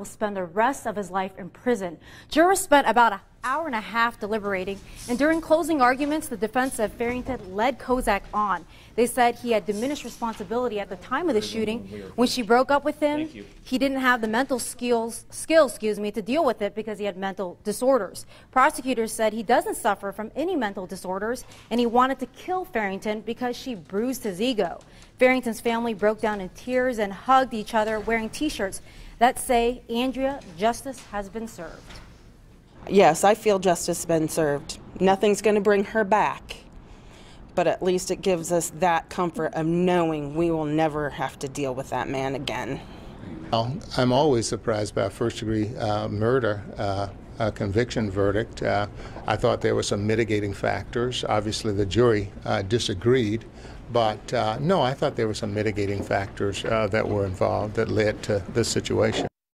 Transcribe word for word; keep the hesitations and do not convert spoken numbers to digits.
will spend the rest of his life in prison. Jurors spent about an hour and a half deliberating, and during closing arguments, the defense of Farrington led Kozak on. They said he had diminished responsibility at the time of the shooting. When she broke up with him, he didn't have the mental skills, skills, excuse me, to deal with it because he had mental disorders. Prosecutors said he doesn't suffer from any mental disorders, and he wanted to kill Farrington because she bruised his ego. Farrington's family broke down in tears and hugged each other wearing T-shirts that say, "Andrea, justice has been served." Yes, I feel justice has been served. Nothing's going to bring her back, but at least it gives us that comfort of knowing we will never have to deal with that man again. Well, I'm always surprised by a first-degree uh, murder uh, a conviction verdict. Uh, I thought there were some mitigating factors. Obviously, the jury uh, disagreed, but uh, no, I thought there were some mitigating factors uh, that were involved that led to this situation.